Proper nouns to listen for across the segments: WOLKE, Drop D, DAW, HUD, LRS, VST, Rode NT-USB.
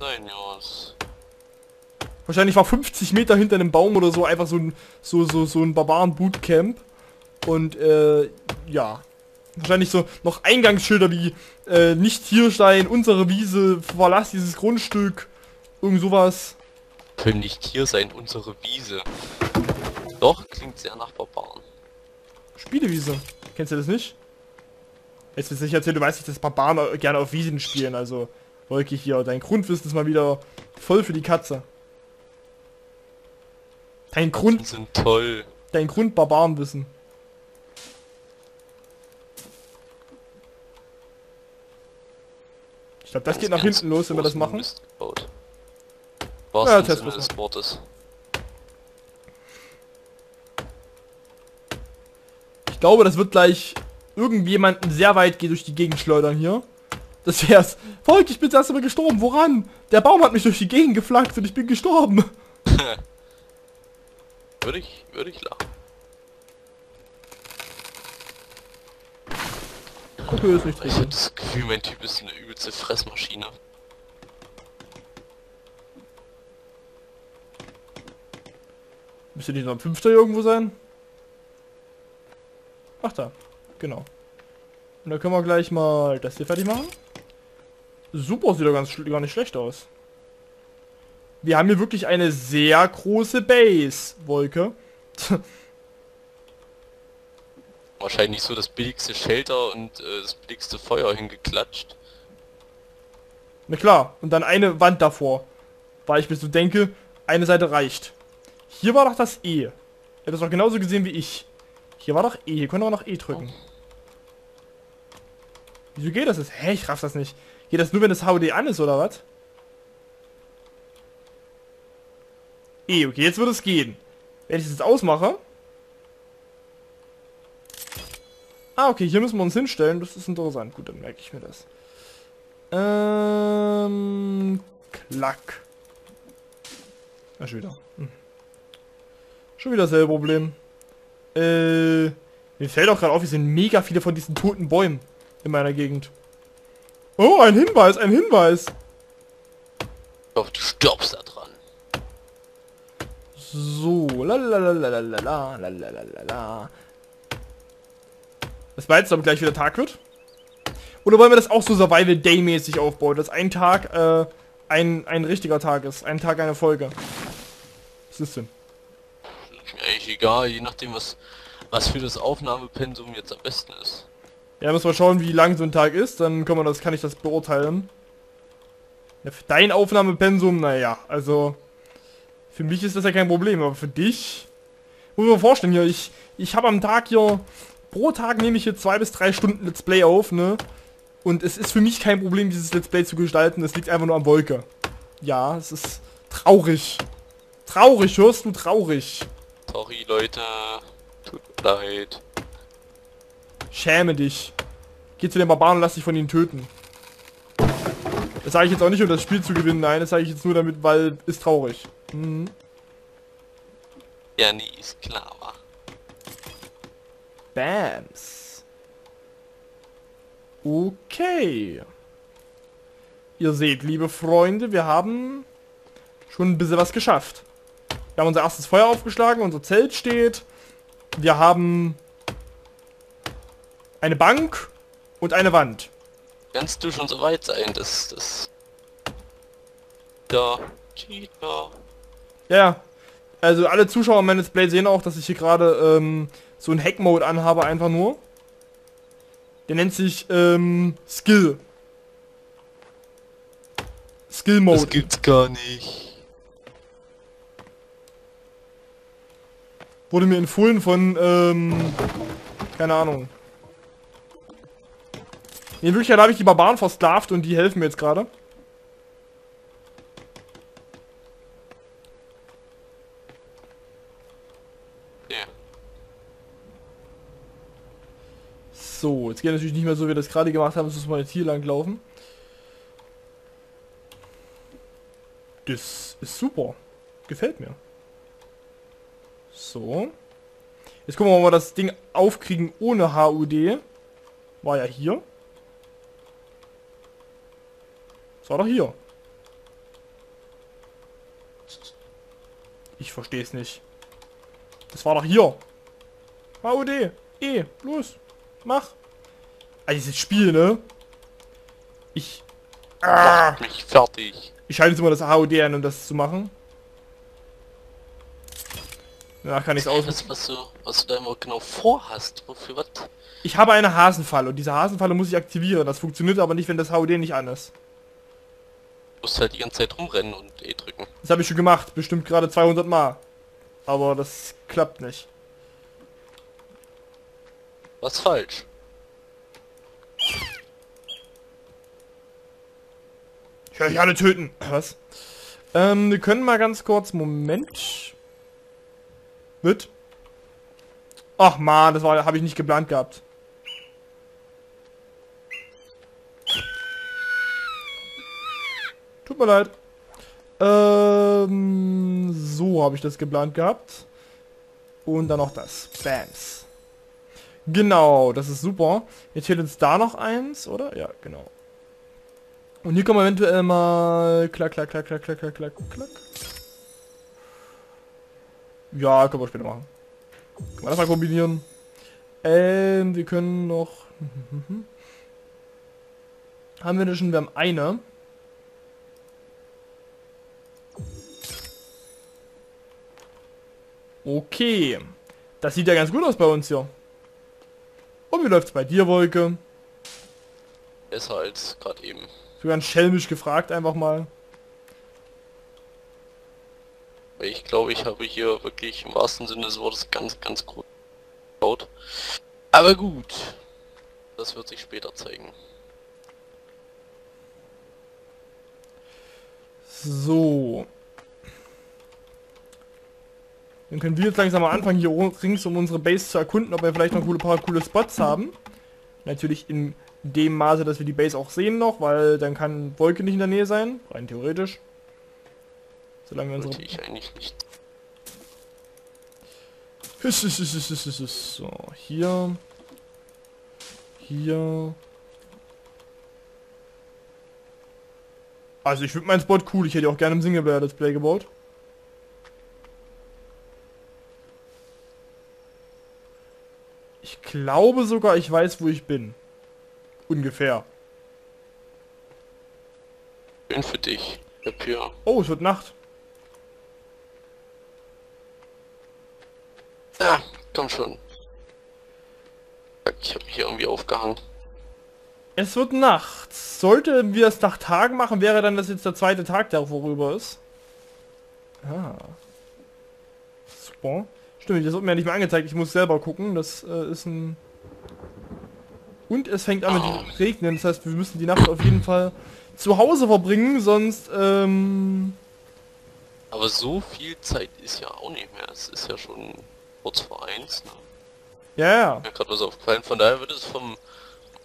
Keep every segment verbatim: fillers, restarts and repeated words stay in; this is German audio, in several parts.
sein, Jos. Wahrscheinlich war fünfzig Meter hinter einem Baum oder so einfach so ein so so so ein Barbaren-Bootcamp. Und äh, ja. Wahrscheinlich so noch Eingangsschilder wie äh, nicht hier sein, unsere Wiese, verlass dieses Grundstück, irgend sowas. Können nicht hier sein, unsere Wiese. Doch, klingt sehr nach Barbaren. Spielewiese. Kennst du das nicht? Jetzt willst du nicht erzählen, du weißt nicht, dass Barbaren gerne auf Wiesen spielen, also Wolke hier. Dein Grundwissen ist mal wieder voll für die Katze. Dein Grund... sind toll. Dein Grund Barbarenwissen. Ich glaube, das, das geht nach hinten los, wenn wir das machen. Mist gebaut. Ja, das Sinne des Wortes. Ich glaube, das wird gleich irgendjemanden sehr weit geht durch die Gegend schleudern hier. Das wär's. Volk, ich bin das erste Mal gestorben. Woran? Der Baum hat mich durch die Gegend geflackt und ich bin gestorben. Würde ich, würde ich lachen. Okay, ist nicht drin. Ich hab das Gefühl, mein Typ ist eine übelste Fressmaschine. Müsste nicht noch am fünften irgendwo sein? Ach da, genau. Und da können wir gleich mal das hier fertig machen. Super, sieht doch ganz gar nicht schlecht aus. Wir haben hier wirklich eine sehr große Base-Wolke. Wahrscheinlich so das billigste Shelter und äh, das billigste Feuer hingeklatscht. Na klar, und dann eine Wand davor. Weil ich mir so denke, eine Seite reicht. Hier war doch das E. Ihr habt das doch genauso gesehen wie ich. Hier war doch E, hier konnte man noch E drücken. Wieso geht das jetzt? Hä, ich raff das nicht. Geht das nur, wenn das H D an ist, oder was? E, okay, jetzt würde es gehen. Wenn ich das jetzt ausmache... Ah, okay, hier müssen wir uns hinstellen. Das ist interessant. Gut, dann merke ich mir das. Ähm... Klack. Ah, schon wieder. Hm. Schon wieder dasselbe Problem. Äh... Mir fällt auch gerade auf, hier sind mega viele von diesen toten Bäumen in meiner Gegend. Oh, ein Hinweis, ein Hinweis! Ich hoffe, du stirbst da dran. So, lalalalalala, lalalala. Das war jetzt, damit gleich wieder Tag wird. Oder wollen wir das auch so Survival Day mäßig aufbauen, dass ein Tag äh, ein, ein richtiger Tag ist, ein Tag eine Folge? Was ist denn? Ist mir eigentlich egal, je nachdem was, was für das Aufnahmepensum jetzt am besten ist. Ja, müssen wir schauen, wie lang so ein Tag ist, dann kann man das, kann ich das beurteilen. Ja, für dein Aufnahmepensum, naja, also... Für mich ist das ja kein Problem, aber für dich... Muss man vorstellen hier, ich, ich habe am Tag hier... Pro Tag nehme ich hier zwei bis drei Stunden Let's Play auf, ne? Und es ist für mich kein Problem, dieses Let's Play zu gestalten, es liegt einfach nur am Wolke. Ja, es ist traurig. Traurig, hörst du? Traurig. Sorry, Leute. Tut mir leid. Schäme dich. Geh zu den Barbaren und lass dich von ihnen töten. Das sage ich jetzt auch nicht, um das Spiel zu gewinnen, nein, das sage ich jetzt nur damit, weil es traurig ist. Mhm. Ja, nee, ist klar, wa? Bams. Okay. Ihr seht, liebe Freunde, wir haben schon ein bisschen was geschafft. Wir haben unser erstes Feuer aufgeschlagen, unser Zelt steht. Wir haben eine Bank und eine Wand. Kannst du schon so weit sein, dass das... Da. Cheater. Ja, also alle Zuschauer meines Plays sehen auch, dass ich hier gerade ähm, so einen Hack-Mode anhabe, einfach nur. Der nennt sich ähm, Skill. Skill-Mode. Das gibt's gar nicht. Wurde mir empfohlen von, ähm, keine Ahnung. In Wirklichkeit habe ich die Barbaren versklavt und die helfen mir jetzt gerade. So, jetzt geht natürlich nicht mehr so, wie wir das gerade gemacht haben, sonst müssen wir jetzt hier lang laufen. Das ist super. Gefällt mir. So. Jetzt gucken wir mal, ob wir das Ding aufkriegen ohne H U D. War ja hier. Das war doch hier. Ich verstehe es nicht. Das war doch hier. H O D. E. Los. Mach. Also dieses Spiel, ne? Ich... Ah. Nicht fertig. Ich halte jetzt mal das H O D an, um das zu machen. Danach kann ich es aus... Was du, was du da immer genau vorhast. Wofür was? Ich habe eine Hasenfalle und diese Hasenfalle muss ich aktivieren. Das funktioniert aber nicht, wenn das H O D nicht an ist. Du musst halt die ganze Zeit rumrennen und E drücken. Das habe ich schon gemacht. Bestimmt gerade zweihundert Mal. Aber das klappt nicht. Was falsch? Ich werde euch alle töten. Was? Ähm, wir können mal ganz kurz... Moment. Mit? Ach man, das war, habe ich nicht geplant gehabt. Tut mir leid. Ähm, so habe ich das geplant gehabt. Und dann noch das. Bams. Genau, das ist super. Jetzt fehlt uns da noch eins, oder? Ja, genau. Und hier kommen wir eventuell mal... Klack, klack, klack, klack, klack, klack, klack, klack. Ja, können wir später machen. Können wir das mal kombinieren. Ähm, wir können noch... haben wir denn schon? Wir haben eine. Okay. Das sieht ja ganz gut aus bei uns hier. Und wie läuft's bei dir, Wolke? Besser als gerade eben. So ganz schelmisch gefragt einfach mal. Ich glaube, ich habe hier wirklich im wahrsten Sinne des Wortes ganz, ganz gut gebaut. Aber gut, das wird sich später zeigen. So. Dann können wir jetzt langsam mal anfangen, hier rings um unsere Base zu erkunden, ob wir vielleicht noch ein paar coole Spots haben. Natürlich in dem Maße, dass wir die Base auch sehen noch, weil dann kann Wolke nicht in der Nähe sein, rein theoretisch. Solange wir unsere... ich eigentlich nicht. So, hier. Hier. Also ich finde meinen Spot cool. Ich hätte auch gerne im Singleplayer-Let's Play gebaut. Ich glaube sogar, ich weiß, wo ich bin. Ungefähr. Schön für dich. Oh, es wird Nacht. Ja, komm schon. Ich habe mich hier irgendwie aufgehangen. Es wird Nacht. Sollten wir es nach Tagen machen, wäre dann das jetzt der zweite Tag, der vorüber ist. Ah. Super. Stimmt, das wird mir ja nicht mehr angezeigt. Ich muss selber gucken. Das äh, ist ein... Und es fängt an mit oh. Regnen. Das heißt, wir müssen die Nacht auf jeden Fall zu Hause verbringen, sonst... Ähm Aber so viel Zeit ist ja auch nicht mehr. Es ist ja schon... kurz vor eins, ne? Ja, ja. Mir gerade was aufgefallen, von daher würde es vom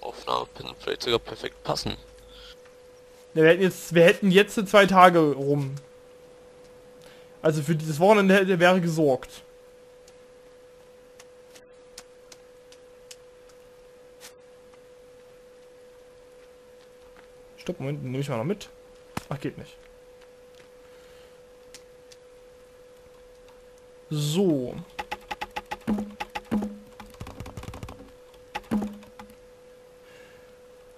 Aufnahmepin vielleicht sogar perfekt passen. Ja, wir hätten jetzt, wir hätten jetzt zwei Tage rum. Also für dieses Wochenende hätte, wäre gesorgt. Stopp, Moment, nehme ich mal noch mit. Ach, geht nicht. So.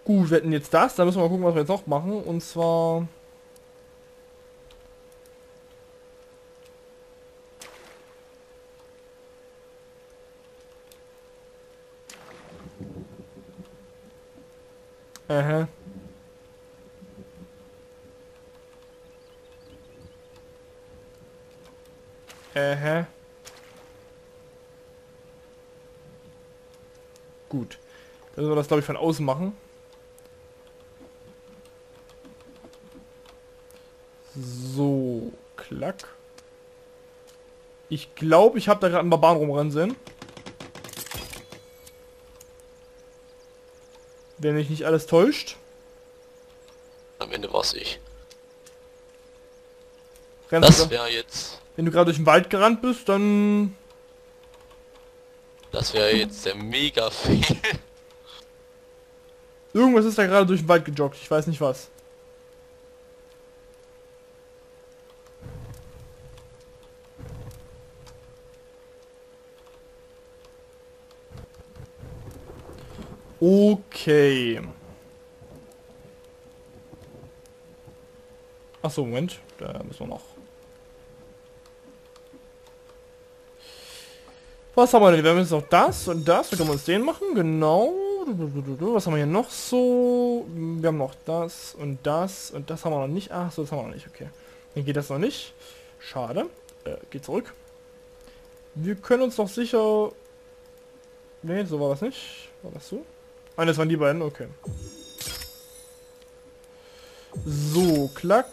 Gut, wir hätten jetzt das, da müssen wir mal gucken, was wir jetzt noch machen, und zwar... Aha. Aha. Gut. Dann müssen wir das, glaube ich, von außen machen. So, klack. Ich glaube, ich habe da gerade einen Barbaren rumrennen sehen. Wenn mich nicht alles täuscht. Am Ende war es ich. Rennst das wäre jetzt... Wenn du gerade durch den Wald gerannt bist, dann... Das wäre jetzt der Mega-Fehl. Irgendwas ist da gerade durch den Wald gejoggt, ich weiß nicht was. Okay. Achso, Moment. Da müssen wir noch. Was haben wir denn? Wir müssen noch das und das. Dann können wir uns den machen. Genau. Was haben wir hier noch so? Wir haben noch das und das. Und das haben wir noch nicht. Ach so, das haben wir noch nicht. Okay. Dann geht das noch nicht. Schade. Äh, geht zurück. Wir können uns doch sicher... Ne, so war das nicht. War das so? Ah, das waren die beiden. Okay. So, klack.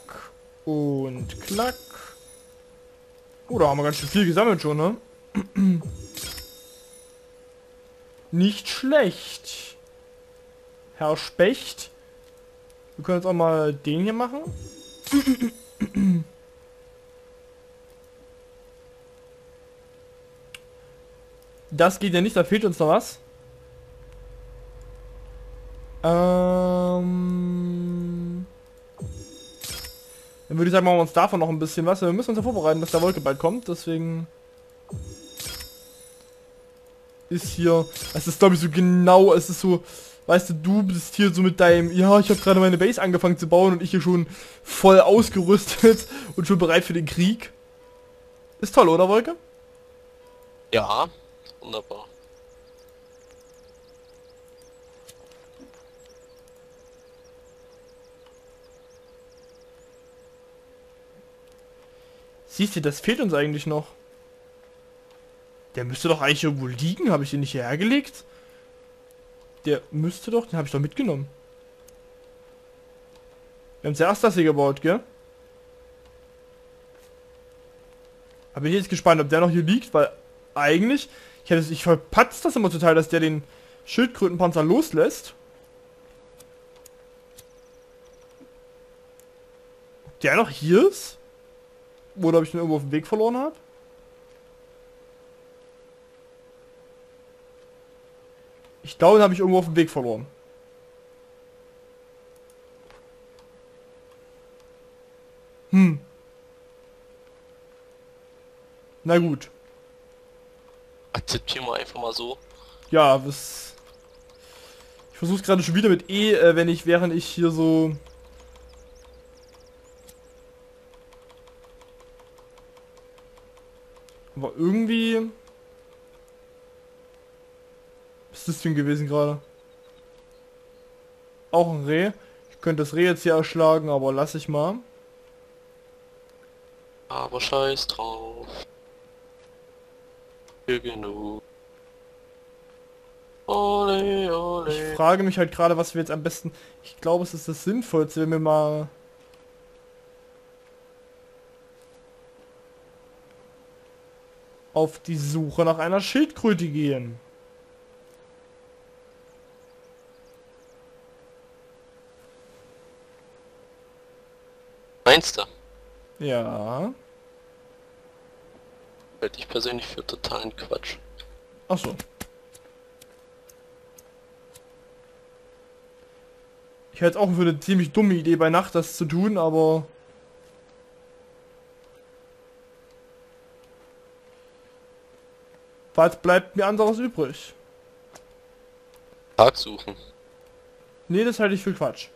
Und klack. Oh, da haben wir ganz schön viel gesammelt schon, ne? Nicht schlecht, Herr Specht. Wir können jetzt auch mal den hier machen. Das geht ja nicht, da fehlt uns noch was. Ähm Dann würde ich sagen, machen wir uns davon noch ein bisschen was. Wir müssen uns ja vorbereiten, dass der Wolke bald kommt, deswegen... Ist hier, es ist glaube ich so genau, es ist so, weißt du, du bist hier so mit deinem, ja, ich habe gerade meine Base angefangen zu bauen und ich hier schon voll ausgerüstet und schon bereit für den Krieg. Ist toll, oder Wolke? Ja, wunderbar. Siehst du, das fehlt uns eigentlich noch. Der müsste doch eigentlich irgendwo liegen. Habe ich den nicht hierher gelegt? Der müsste doch... Den habe ich doch mitgenommen. Wir haben zuerst das hier gebaut, gell? Aber ich bin jetzt gespannt, ob der noch hier liegt, weil eigentlich... Ich, hätte, ich verpatze das immer total, dass der den Schildkrötenpanzer loslässt. Ob der noch hier ist? Oder ob ich ihn irgendwo auf dem Weg verloren habe? Ich glaube, den habe ich irgendwo auf dem Weg verloren. Hm. Na gut. Akzeptieren wir einfach mal so. Ja, das... Ich versuche es gerade schon wieder mit E, äh, wenn ich, während ich hier so... Aber irgendwie... das Ding gewesen gerade. Auch ein Reh. Ich könnte das Reh jetzt hier erschlagen, aber lass ich mal. Aber scheiß drauf. Hier genug. Ole, ole. Ich frage mich halt gerade, was wir jetzt am besten... Ich glaube, es ist das Sinnvollste, wenn wir mal... auf die Suche nach einer Schildkröte gehen. Meinst du? Ja. Hätte ich persönlich für totalen Quatsch. Ach so. Ich hätte auch für eine ziemlich dumme Idee bei Nacht das zu tun, aber... Was bleibt mir anderes übrig? Tag suchen. Nee, das halte ich für Quatsch.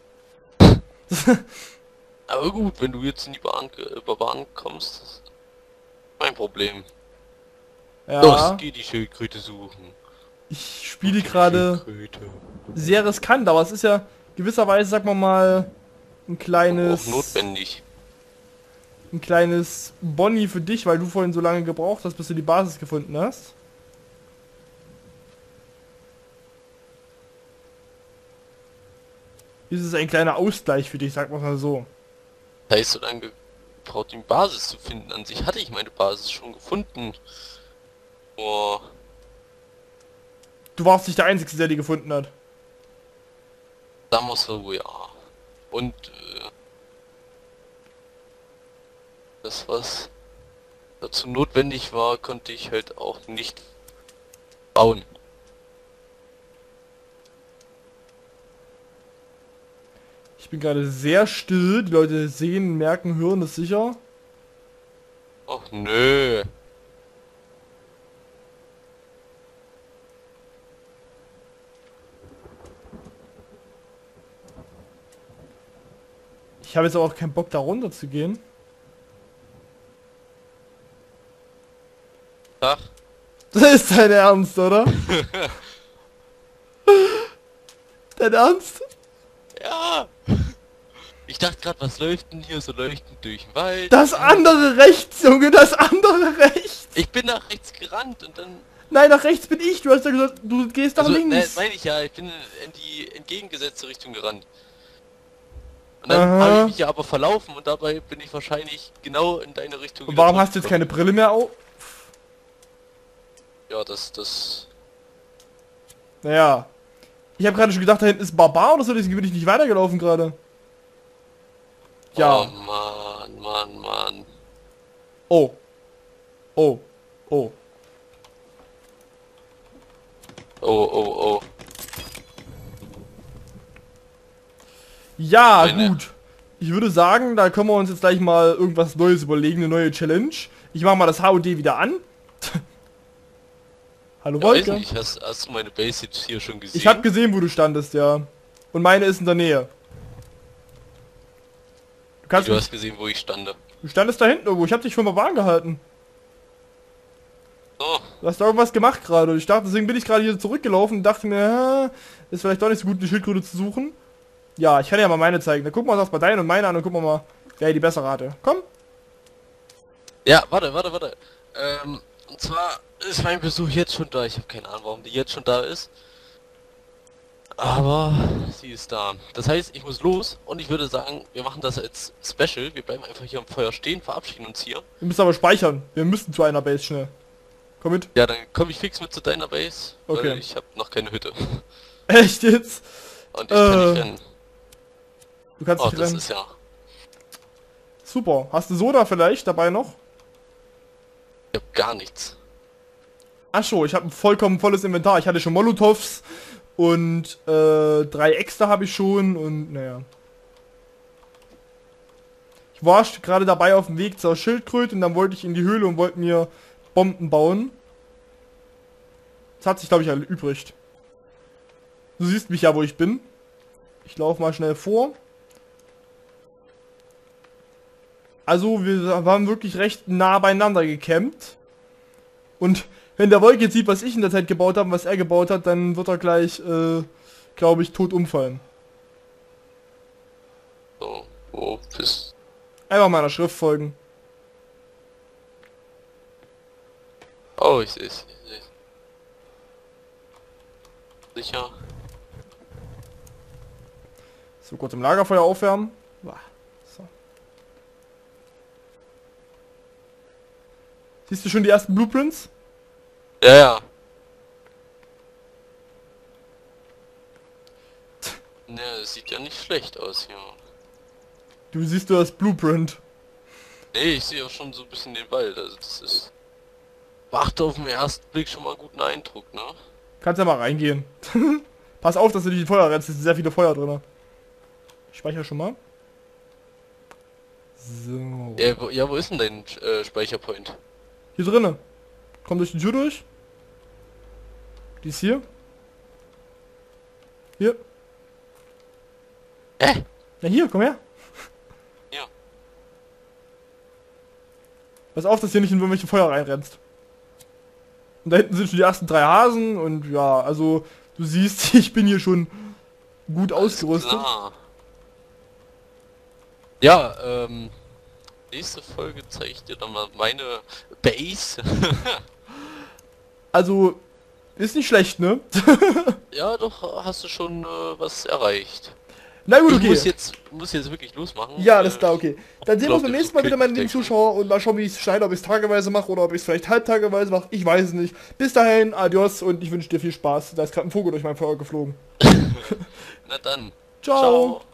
Aber gut, wenn du jetzt in die Bahn, über Bahn kommst, ist mein Problem. Ja. Los, geh die Schildkröte suchen. Ich spiele gerade sehr riskant, aber es ist ja gewisserweise, sag mal mal, ein kleines... Auch notwendig. Ein kleines Boni für dich, weil du vorhin so lange gebraucht hast, bis du die Basis gefunden hast. Ist es ein kleiner Ausgleich für dich, sag mal so. Das heißt, so lange braucht die Basis zu finden. An sich hatte ich meine Basis schon gefunden. Oh. Du warst nicht der Einzige, der die gefunden hat. Da muss er wohl, ja. Und äh, das, was dazu notwendig war, konnte ich halt auch nicht bauen. Ich bin gerade sehr still, die Leute sehen, merken, hören das sicher. Ach nö. Ich habe jetzt aber auch keinen Bock, da runter zu gehen. Ach. Das ist dein Ernst, oder? Dein Ernst? Ja! Ich dachte gerade, was leuchten hier so leuchtend durch den Wald? Das andere rechts, Junge, das andere rechts! Ich bin nach rechts gerannt und dann... Nein, nach rechts bin ich, du hast ja gesagt, du gehst nach also, links! Nein, das meine ich ja, ich bin in die entgegengesetzte Richtung gerannt. Und dann habe ich mich ja aber verlaufen und dabei bin ich wahrscheinlich genau in deine Richtung gegangen. Und warum hast du jetzt keine Brille mehr auf? Ja, das, das... Naja... Ich habe gerade schon gedacht, da hinten ist Barbar oder so, deswegen bin ich nicht weitergelaufen gerade. Ja. Oh Mann, Mann, Mann. Oh. Oh. Oh. Oh, oh, oh. Ja, Meine. gut. Ich würde sagen, da können wir uns jetzt gleich mal irgendwas Neues überlegen, eine neue Challenge. Ich mache mal das H O D wieder an. Hallo ja, Wolke. Weiß nicht, hast, hast du meine Basics hier schon gesehen? Ich hab gesehen, wo du standest, ja. Und meine ist in der Nähe. Du, kannst Wie, du hast gesehen, wo ich stande. Du standest da hinten irgendwo, ich hab dich schon mal warm gehalten. Oh. Du hast da irgendwas gemacht gerade. Ich dachte, deswegen bin ich gerade hier zurückgelaufen und dachte mir, ist vielleicht doch nicht so gut, eine Schildkröte zu suchen. Ja, ich kann ja mal meine zeigen. Dann gucken wir uns erst mal deine und meine an und gucken wir mal, wer die bessere hatte. Komm! Ja, warte, warte, warte. Ähm, und zwar... ist mein Besuch jetzt schon da? Ich habe keine Ahnung, warum die jetzt schon da ist. Aber sie ist da. Das heißt, ich muss los und ich würde sagen, wir machen das als Special. Wir bleiben einfach hier am Feuer stehen, verabschieden uns hier. Wir müssen aber speichern. Wir müssen zu einer Base schnell. Komm mit. Ja, dann komme ich fix mit zu deiner Base. Okay. Weil ich habe noch keine Hütte. Echt jetzt? Und ich äh, kann nicht rennen. Du kannst oh, nicht rennen. Das ist ja. Super. Hast du Soda vielleicht dabei noch? Ich habe gar nichts. Ach so, ich habe ein vollkommen volles Inventar. Ich hatte schon Molotovs und äh, drei Äxte habe ich schon und naja. Ich war gerade dabei auf dem Weg zur Schildkröte und dann wollte ich in die Höhle und wollte mir Bomben bauen. Das hat sich, glaube ich, erübrigt. Du siehst mich ja, wo ich bin. Ich laufe mal schnell vor. Also, wir waren wirklich recht nah beieinander gecampt. Und... wenn der Wolke jetzt sieht, was ich in der Zeit gebaut habe, was er gebaut hat, dann wird er gleich, äh, glaube ich, tot umfallen. So, wo bist du? Einfach meiner Schrift folgen. Oh, ich seh's. Sicher. So, kurz im Lagerfeuer aufwärmen. So. Siehst du schon die ersten Blueprints? Ja, ja. Ne, das sieht ja nicht schlecht aus hier. Du siehst du das Blueprint? Nee, ich sehe auch schon so ein bisschen den Wald, also das ist... macht auf den ersten Blick schon mal einen guten Eindruck, ne? Kannst ja mal reingehen. Pass auf, dass du nicht in Feuer rennst, es ist sehr viele Feuer drin. Ich speichere schon mal. So. Ja, wo, ja, wo ist denn dein äh, Speicherpoint? Hier drinnen. Komm durch die Tür durch. Die ist hier. Hier. Äh? Na hier, komm her. Ja. Pass auf, dass hier nicht in irgendwelche Feuer reinrennst. Und da hinten sind schon die ersten drei Hasen und ja, also du siehst, ich bin hier schon gut ausgerüstet. Klar. Ja, ähm... nächste Folge zeige ich dir dann mal meine Base. Also... ist nicht schlecht, ne? Ja, doch, hast du schon äh, was erreicht. Na gut, okay. Ich muss jetzt, muss jetzt wirklich losmachen. Ja, alles klar, okay. Dann sehen wir uns beim nächsten Mal wieder, meine lieben Zuschauer. Und mal schauen, wie ich es schneide, ob ich es tageweise mache oder ob ich es vielleicht halbtageweise mache. Ich weiß es nicht. Bis dahin, adios und ich wünsche dir viel Spaß. Da ist gerade ein Vogel durch mein Feuer geflogen. Na dann. Ciao. Ciao.